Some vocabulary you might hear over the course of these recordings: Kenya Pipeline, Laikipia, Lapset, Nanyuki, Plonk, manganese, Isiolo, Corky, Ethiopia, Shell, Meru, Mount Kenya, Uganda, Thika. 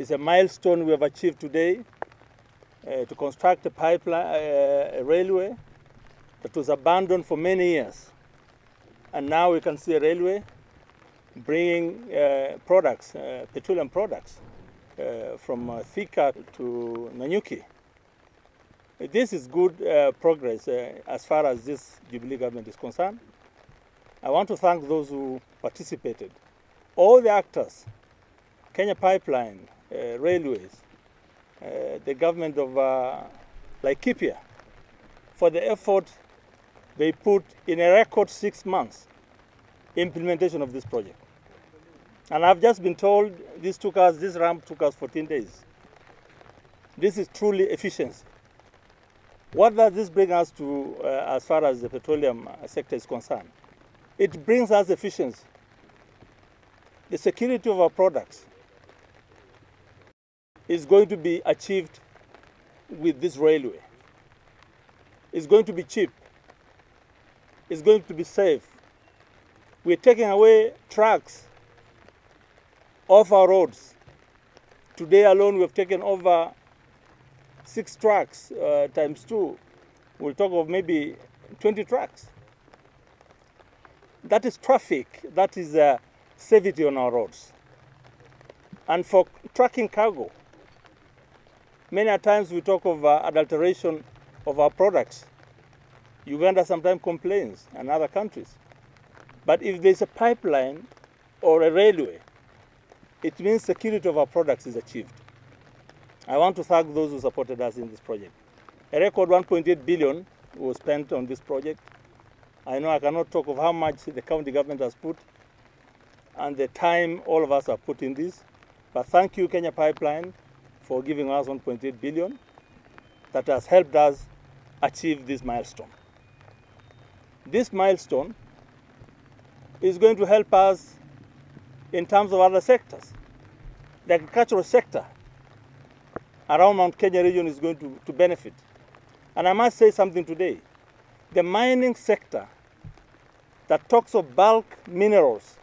It's a milestone we have achieved today to construct a pipeline, a railway that was abandoned for many years. And now we can see a railway bringing products, petroleum products, from Thika to Nanyuki. This is good progress as far as this Jubilee government is concerned. I want to thank those who participated. All the actors, Kenya Pipeline, railways, the government of Laikipia, for the effort they put in a record 6 months implementation of this project. And I've just been told this ramp took us 14 days. This is truly efficiency. What does this bring us to as far as the petroleum sector is concerned? It brings us efficiency, the security of our products is going to be achieved with this railway. It's going to be cheap. It's going to be safe. We're taking away trucks off our roads. Today alone, we've taken over 6 trucks times 2. We'll talk of maybe 20 trucks. That is traffic. That is safety on our roads. And for trucking cargo, many times we talk of adulteration of our products. Uganda sometimes complains, and other countries. But if there's a pipeline or a railway, it means security of our products is achieved. I want to thank those who supported us in this project. A record 1.8 billion was spent on this project. I know I cannot talk of how much the county government has put and the time all of us have put in this. But thank you, Kenya Pipeline, for giving us 1.8 billion that has helped us achieve this milestone. This milestone is going to help us in terms of other sectors. The agricultural sector around Mount Kenya region is going to benefit. And I must say something today. The mining sector that talks of bulk minerals,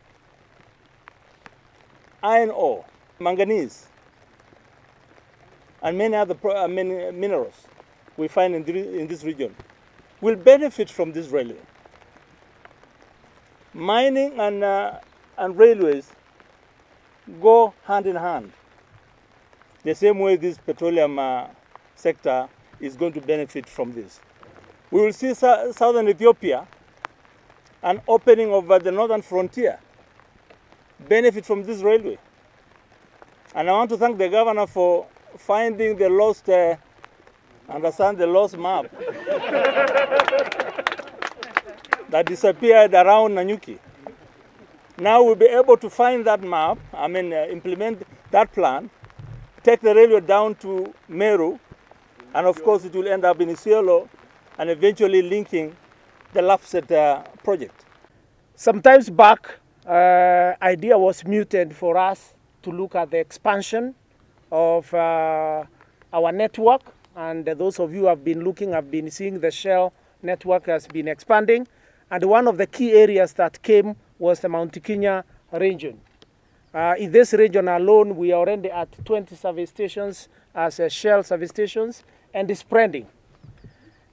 iron ore, manganese, and many other minerals we find in this region will benefit from this railway. Mining and railways go hand in hand, the same way this petroleum sector is going to benefit from this. We will see southern Ethiopia, an opening of the northern frontier, benefit from this railway. And I want to thank the governor for finding the lost, understand the lost map that disappeared around Nanyuki. Now we'll be able to find that map, implement that plan, take the railway down to Meru, and of course it will end up in Isiolo and eventually linking the Lapset project. Sometimes back, idea was muted for us to look at the expansion of our network, and those of you who have been looking have been seeing the Shell network has been expanding, and one of the key areas that came was the Mount Kenya region. In this region alone, we are already at 20 service stations as Shell service stations, and it's spreading.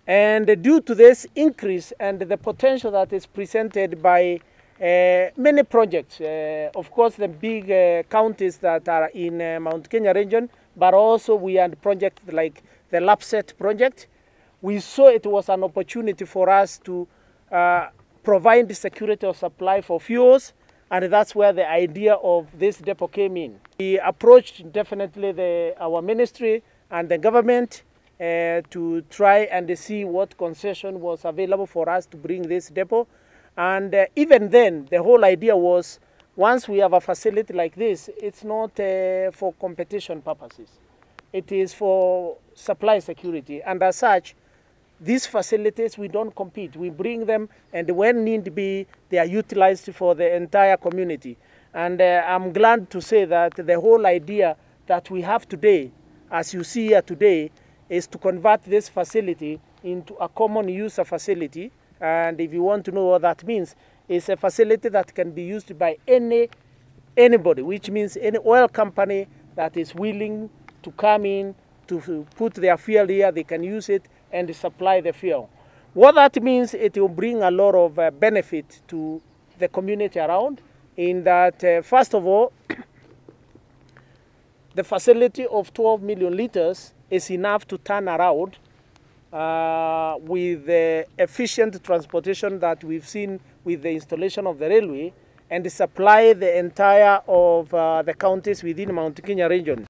And due to this increase and the potential that is presented by many projects, of course the big counties that are in Mount Kenya region, but also we had projects like the Lapset project. We saw it was an opportunity for us to provide the security of supply for fuels, and that's where the idea of this depot came in. We approached definitely our ministry and the government to try and see what concession was available for us to bring this depot. And even then, the whole idea was, once we have a facility like this, it's not for competition purposes. It is for supply security. And as such, these facilities, we don't compete. We bring them, and when need be, they are utilized for the entire community. And I'm glad to say that the whole idea that we have today, as you see here today, is to convert this facility into a common user facility. And if you want to know what that means, it's a facility that can be used by anybody, which means any oil company that is willing to come in to put their fuel here, they can use it and supply the fuel. What that means, it will bring a lot of benefit to the community around, in that, first of all, the facility of 12 million liters is enough to turn around with the efficient transportation that we've seen with the installation of the railway, and supply the entire of the counties within Mount Kenya region.